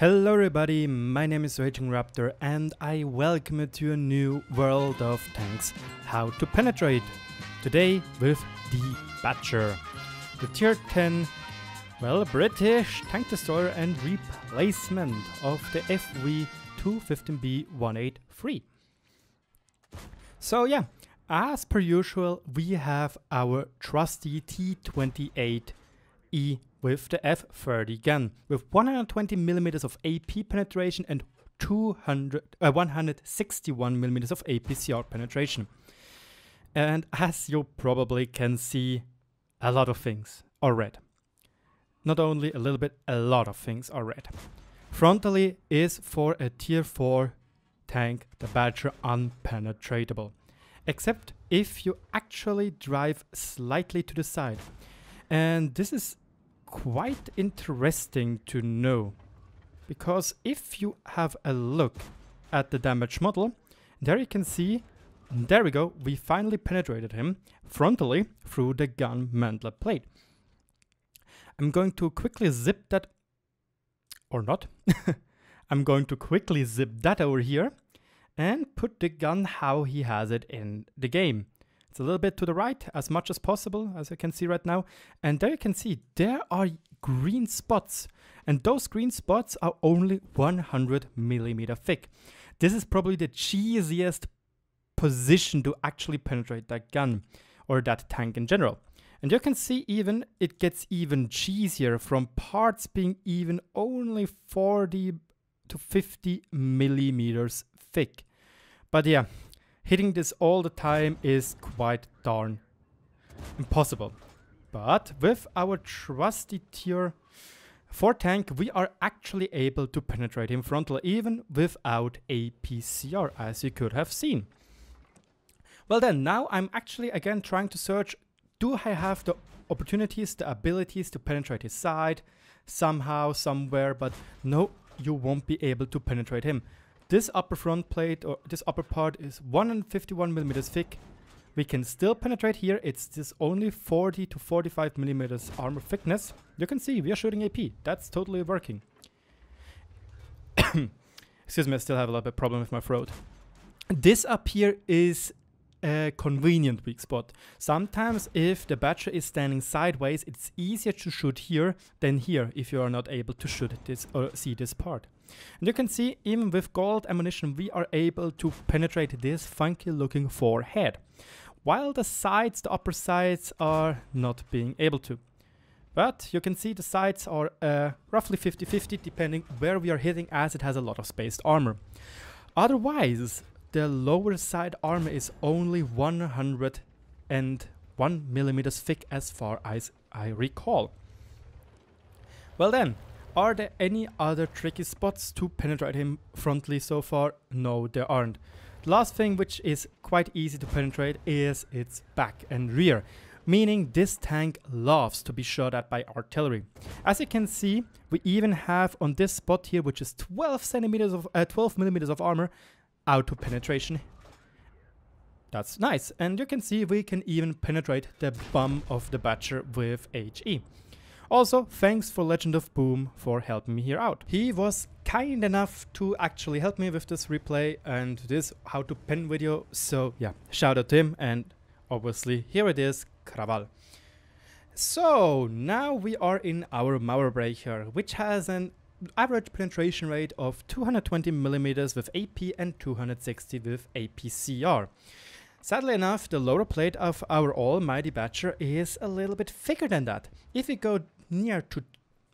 Hello everybody, my name is Raging Raptor and I welcome you to a new World of Tanks How to Penetrate. Today with the Badger, the tier 10, well, British tank destroyer and replacement of the FV215B183. So yeah, as per usual we have our trusty T28E with the F30 gun, with 120mm of AP penetration and 161mm of APCR penetration. And as you probably can see, a lot of things are red. Not only a little bit, a lot of things are red. Frontally is for a tier 4 tank, the Badger, unpenetratable. Except if you actually drive slightly to the side. And this is quite interesting to know, because if you have a look at the damage model, there you can see, there we go, we finally penetrated him frontally through the gun mandler plate. I'm going to quickly zip that, or not, I'm going to quickly zip that over here and put the gun how he has it in the game. It's a little bit to the right, as much as possible, as you can see right now. And there you can see, there are green spots. And those green spots are only 100mm thick. This is probably the cheesiest position to actually penetrate that gun, or that tank in general. And you can see even, it gets even cheesier from parts being even only 40 to 50mm thick. But yeah, hitting this all the time is quite darn impossible. But with our trusty tier 4 tank, we are actually able to penetrate him frontally, even without APCR, as you could have seen. Well then, now I'm actually again trying to search, do I have the opportunities, the abilities to penetrate his side, somehow, somewhere, but no, you won't be able to penetrate him. This upper front plate, or this upper part, is 151mm thick. We can still penetrate here. It's this only 40 to 45mm armor thickness. You can see we are shooting AP. That's totally working. Excuse me, I still have a little bit of problem with my throat. This up here is a convenient weak spot. Sometimes if the Badger is standing sideways, it's easier to shoot here than here if you are not able to shoot this or see this part. And you can see, even with gold ammunition, we are able to penetrate this funky looking forehead, while the sides, the upper sides, are not being able to. But you can see the sides are roughly 50-50, depending where we are hitting, as it has a lot of spaced armor. Otherwise, the lower side armor is only 101mm thick, as far as I recall. Well then, are there any other tricky spots to penetrate him frontally so far? No, there aren't. The last thing which is quite easy to penetrate is its back and rear, meaning this tank loves to be shot at by artillery. As you can see, we even have on this spot here, which is 12mm of armor, auto penetration. That's nice. And you can see we can even penetrate the bum of the Badger with HE. Also, thanks for Legend of Boom for helping me here out. He was kind enough to actually help me with this replay and this how to pen video. So yeah, shout out to him, and obviously here it is, Krawall. So now we are in our Mauerbrecher, which has an average penetration rate of 220mm with AP and 260 with APCR. Sadly enough, the lower plate of our almighty Badger is a little bit thicker than that. If we go near to,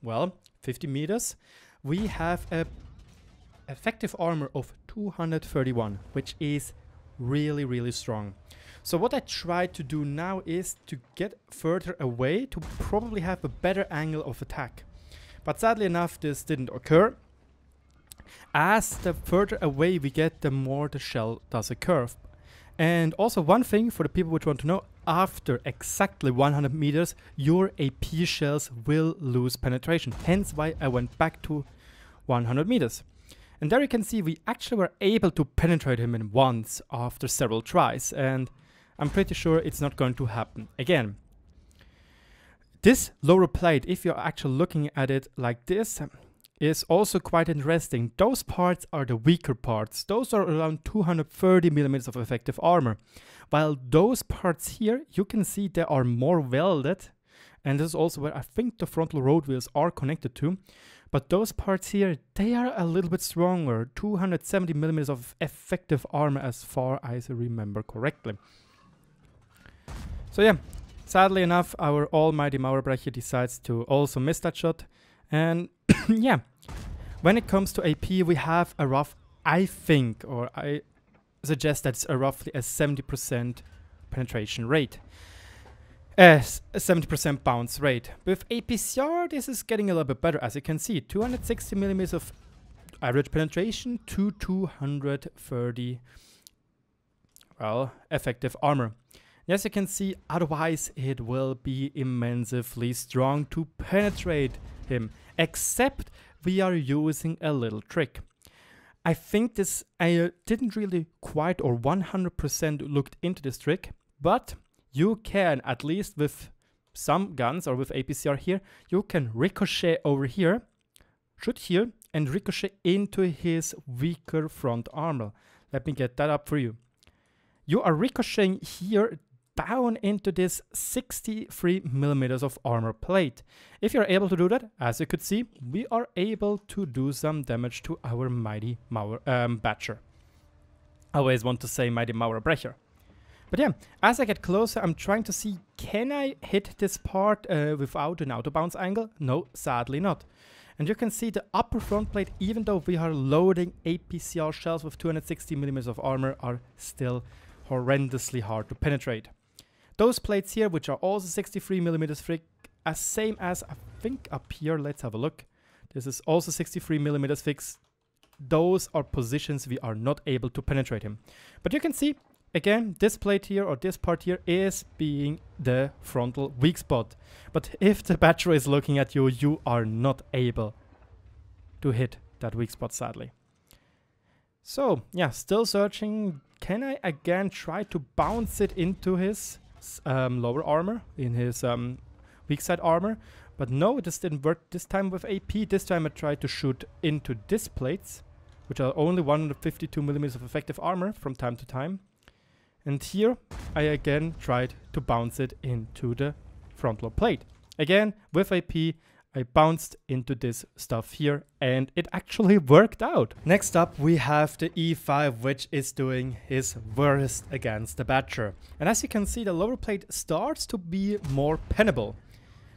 well, 50 meters, we have a effective armor of 231, which is really, really strong. So what I try to do now is to get further away to probably have a better angle of attack. But sadly enough, this didn't occur. As the further away we get, the more the shell does occur. And also one thing for the people which want to know, after exactly 100 meters, your AP shells will lose penetration. Hence why I went back to 100 meters. And there you can see we actually were able to penetrate him in once after several tries. And I'm pretty sure it's not going to happen again. This lower plate, if you're actually looking at it like this, is also quite interesting. Those parts are the weaker parts. Those are around 230 millimeters of effective armor. While those parts here, you can see they are more welded. And this is also where I think the frontal road wheels are connected to. But those parts here, they are a little bit stronger. 270 millimeters of effective armor as far as I remember correctly. So yeah, sadly enough, our almighty Mauerbrecher decides to also miss that shot. And yeah, when it comes to AP, we have a rough, I think, or I suggest that's a roughly a 70% penetration rate. As a 70% bounce rate. With APCR, this is getting a little bit better, as you can see. 260 millimeters of average penetration to 230, well, effective armor. As you can see, otherwise it will be immensely strong to penetrate him. Except we are using a little trick. I think this, I didn't really quite or 100% looked into this trick, but you can, at least with some guns or with APCR here, you can ricochet over here, shoot here, and ricochet into his weaker front armor. Let me get that up for you. You are ricocheting here down into this 63 millimeters of armor plate. If you're able to do that, as you could see, we are able to do some damage to our mighty Badger. I always want to say mighty Mauerbrecher. But yeah, as I get closer, I'm trying to see, can I hit this part without an out-of-bounds angle? No, sadly not. And you can see the upper front plate, even though we are loading APCR shells with 260 millimeters of armor, are still horrendously hard to penetrate. Those plates here, which are also 63 millimeters thick, as same as I think up here, let's have a look. This is also 63 millimeters thick. Those are positions we are not able to penetrate him. But you can see, again, this plate here, or this part here, is being the frontal weak spot. But if the Badger is looking at you, you are not able to hit that weak spot, sadly. So, yeah, still searching. Can I again try to bounce it into his lower armor, in his weak side armor? But no, this didn't work this time with AP. This time I tried to shoot into these plates, which are only 152 millimeters of effective armor from time to time. And here I again tried to bounce it into the frontal plate. Again, with AP, I bounced into this stuff here and it actually worked out. Next up, we have the E5, which is doing his worst against the Badger. And as you can see, the lower plate starts to be more penetrable.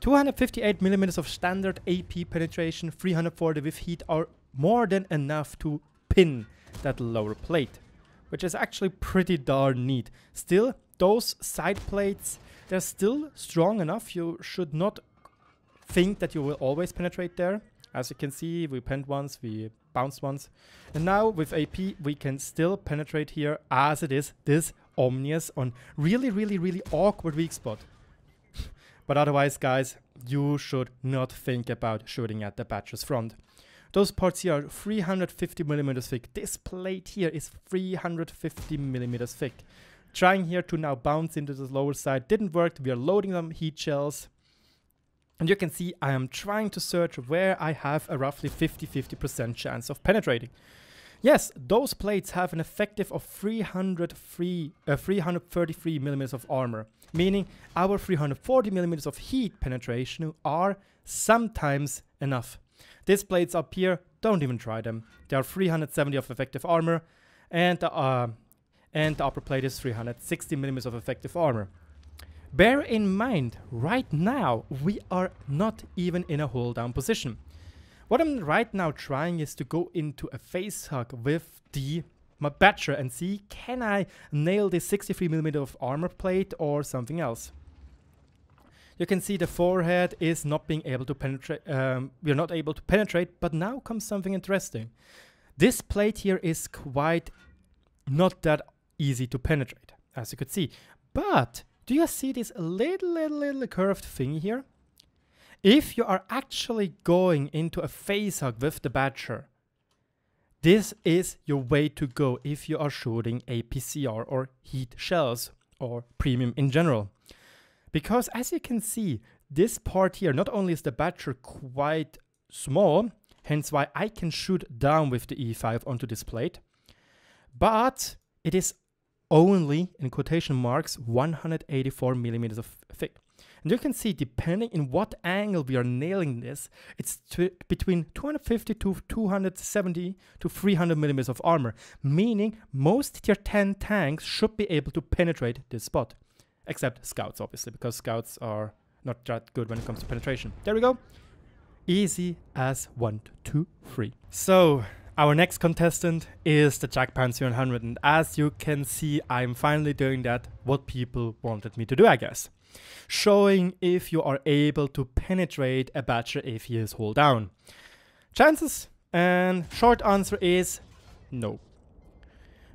258 millimeters of standard AP penetration, 340 with heat are more than enough to pin that lower plate, which is actually pretty darn neat. Still, those side plates, they're still strong enough. You should not think that you will always penetrate there. As you can see, we pinned once, we bounced once. And now with AP, we can still penetrate here, as it is this ominous on really, really, really awkward weak spot. But otherwise, guys, you should not think about shooting at the Badger's front. Those parts here are 350 millimeters thick. This plate here is 350 millimeters thick. Trying here to now bounce into this lower side didn't work. We are loading some heat shells. And you can see I am trying to search where I have a roughly 50-50% chance of penetrating. Yes, those plates have an effective of 333 millimeters of armor, meaning our 340 millimeters of heat penetration are sometimes enough. These plates up here, don't even try them. They are 370 of effective armor, and the upper plate is 360 millimeters of effective armor. Bear in mind, right now we are not even in a hold down position. What I'm right now trying is to go into a face hug with the Badger and see, can I nail this 63 millimeter of armor plate or something else? You can see the forehead is not being able to penetrate, we're not able to penetrate, but now comes something interesting. This plate here is quite not that easy to penetrate, as you could see. But do you see this little curved thing here? If you are actually going into a face hug with the Badger, this is your way to go if you are shooting APCR or heat shells or premium in general. Because as you can see, this part here, not only is the Badger quite small, hence why I can shoot down with the E5 onto this plate. But it is only, in quotation marks, 184 millimeters of thick. And you can see, depending in what angle we are nailing this, it's between 250 to 270 to 300 millimeters of armor, meaning most tier 10 tanks should be able to penetrate this spot. Except scouts, obviously, because scouts are not that good when it comes to penetration. There we go. Easy as 1, 2, 3. So our next contestant is the Jagdpanzer E 100, and as you can see, I'm finally doing that what people wanted me to do, I guess. Showing if you are able to penetrate a Badger if he is hull down. Chances and short answer is no.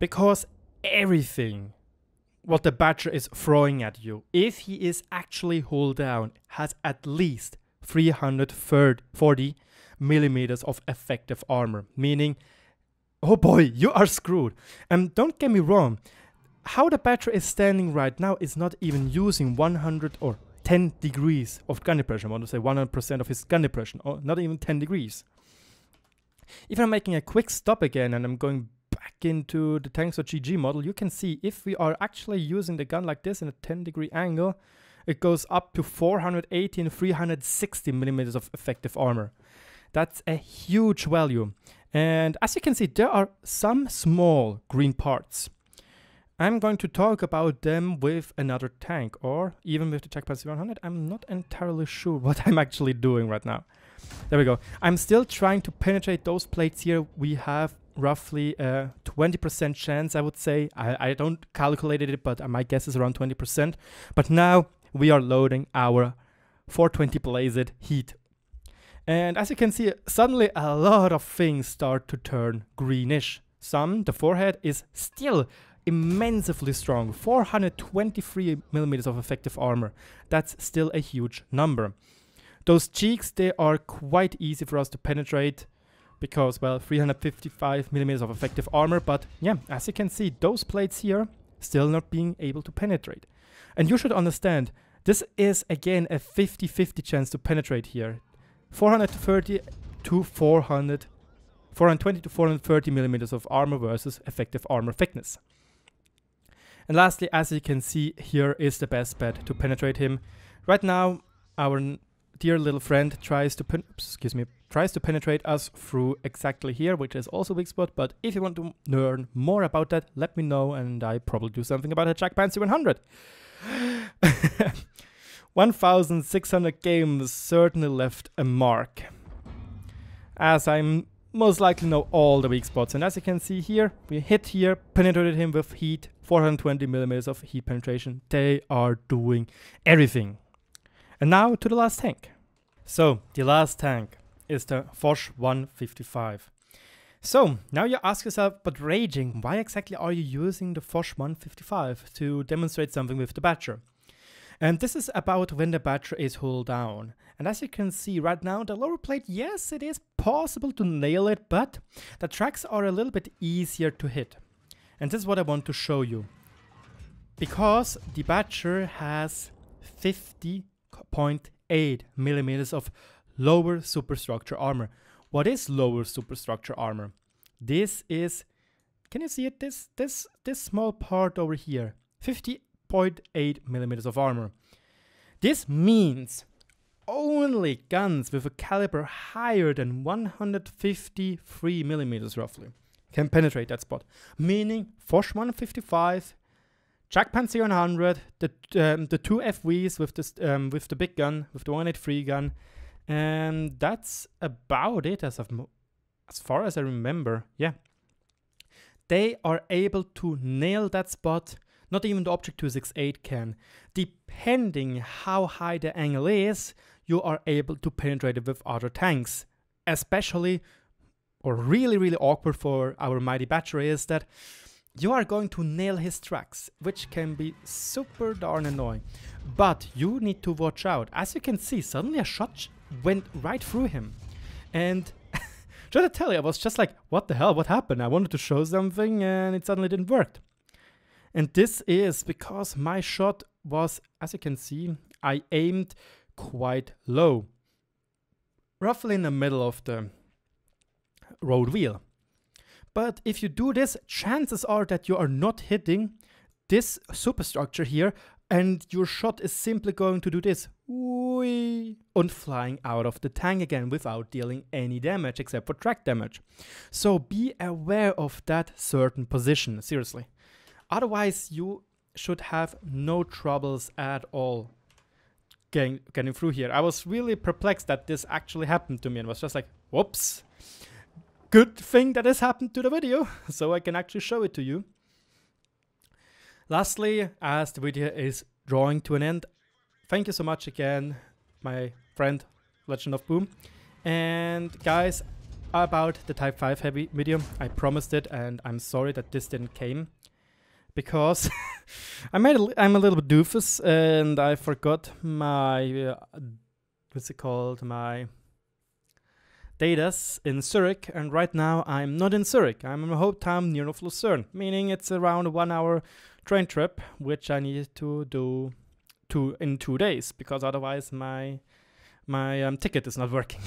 Because everything what the Badger is throwing at you, if he is actually hull down, has at least 340 millimeters of effective armor, meaning, oh boy, you are screwed. And don't get me wrong, how the Badger is standing right now is not even using 100 or 10 degrees of gun depression. I want to say 100% of his gun depression, or not even 10 degrees. If I'm making a quick stop again and I'm going back into the tanks.gg model, you can see if we are actually using the gun like this in a 10-degree angle, it goes up to 418, 360 millimeters of effective armor. That's a huge value. And as you can see, there are some small green parts. I'm going to talk about them with another tank, or even with the Jagdpanzer E 100. I'm not entirely sure what I'm actually doing right now. There we go. I'm still trying to penetrate those plates here. We have roughly a 20% chance, I would say. I don't calculate it, but my guess is around 20%. But now we are loading our 420 blazed heat. And as you can see, suddenly a lot of things start to turn greenish. Some, the forehead, is still immensely strong, 423 millimeters of effective armor. That's still a huge number. Those cheeks, they are quite easy for us to penetrate because, well, 355 millimeters of effective armor. But yeah, as you can see, those plates here still not being able to penetrate. And you should understand, this is again a 50-50 chance to penetrate here. 420 to 430 millimeters of armor versus effective armor thickness. And lastly, as you can see, here is the best bet to penetrate him. Right now, our dear little friend tries to penetrate us through exactly here, which is also weak spot. But if you want to learn more about that, let me know, and I probably do something about a Jagdpanzer E 100. 1,600 games certainly left a mark, as I'm most likely know all the weak spots. And as you can see here, we hit here, penetrated him with heat, 420 millimeters of heat penetration. They are doing everything. And now to the last tank. So the last tank is the Foch 155. So now you ask yourself, but Raging, why exactly are you using the Foch 155 to demonstrate something with the Badger? And this is about when the Badger is hull down. And as you can see right now, the lower plate, yes, it is possible to nail it, but the tracks are a little bit easier to hit. And this is what I want to show you. Because the Badger has 50.8 millimeters of lower superstructure armor. What is lower superstructure armor? This is, can you see it? This small part over here, 50.8 millimeters of armor. This means only guns with a caliber higher than 153 millimeters roughly can penetrate that spot, meaning Foch 155, Jagdpanzer E 100, the two FVs with the big gun, with the 183 gun, and that's about it as far as I remember. Yeah, they are able to nail that spot. Not even the Object 268 can. Depending how high the angle is, you are able to penetrate it with other tanks. Especially, or really, really awkward for our mighty Badger is that you are going to nail his tracks, which can be super darn annoying. But you need to watch out. As you can see, suddenly a shot went right through him. And should I tell you, I was just like, what the hell, what happened? I wanted to show something and it suddenly didn't work. And this is because my shot was, as you can see, I aimed quite low. Roughly in the middle of the road wheel. But if you do this, chances are that you are not hitting this superstructure here, and your shot is simply going to do this, whee, and flying out of the tank again without dealing any damage except for track damage. So be aware of that certain position, seriously. Otherwise, you should have no troubles at all getting through here. I was really perplexed that this actually happened to me and was just like, whoops, good thing that has happened to the video, so I can actually show it to you. Lastly, as the video is drawing to an end, thank you so much again, my friend Legend of Boom. And guys, about the Type 5 heavy video, I promised it and I'm sorry that this didn't came, because I'm a little bit doofus and I forgot my my datas in Zurich, and right now I'm not in Zurich. I'm in my hometown near of Lucerne, meaning it's around a 1 hour train trip, which I need to do in 2 days, because otherwise my ticket is not working.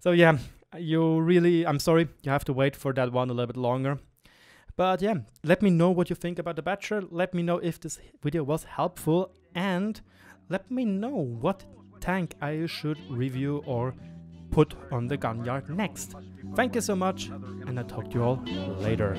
So yeah, I'm sorry, you have to wait for that one a little bit longer. But yeah, let me know what you think about the Badger. Let me know if this video was helpful, and let me know what tank I should review or put on the gun yard next. Thank you so much, and I'll talk to you all later.